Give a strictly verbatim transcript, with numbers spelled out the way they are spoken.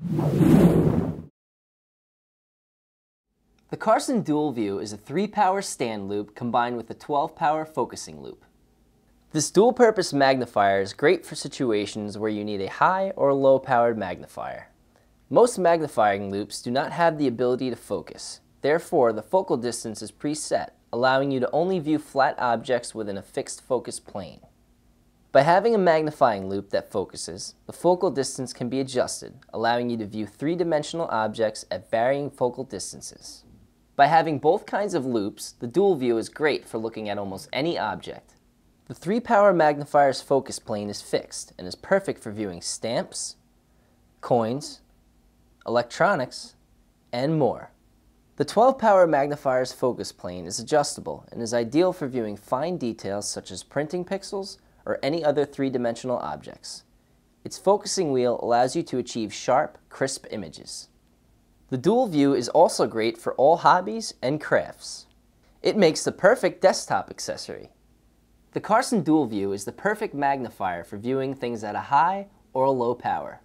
The Carson DualView is a three power stand loop combined with a twelve power focusing loop. This dual-purpose magnifier is great for situations where you need a high or low-powered magnifier. Most magnifying loops do not have the ability to focus. Therefore, the focal distance is preset, allowing you to only view flat objects within a fixed focus plane. By having a magnifying loop that focuses, the focal distance can be adjusted, allowing you to view three-dimensional objects at varying focal distances. By having both kinds of loops, the DualView is great for looking at almost any object. The three power magnifier's focus plane is fixed and is perfect for viewing stamps, coins, electronics, and more. The twelve power magnifier's focus plane is adjustable and is ideal for viewing fine details such as printing pixels, or any other three-dimensional objects. Its focusing wheel allows you to achieve sharp, crisp images. The DualView is also great for all hobbies and crafts. It makes the perfect desktop accessory. The Carson DualView is the perfect magnifier for viewing things at a high or a low power.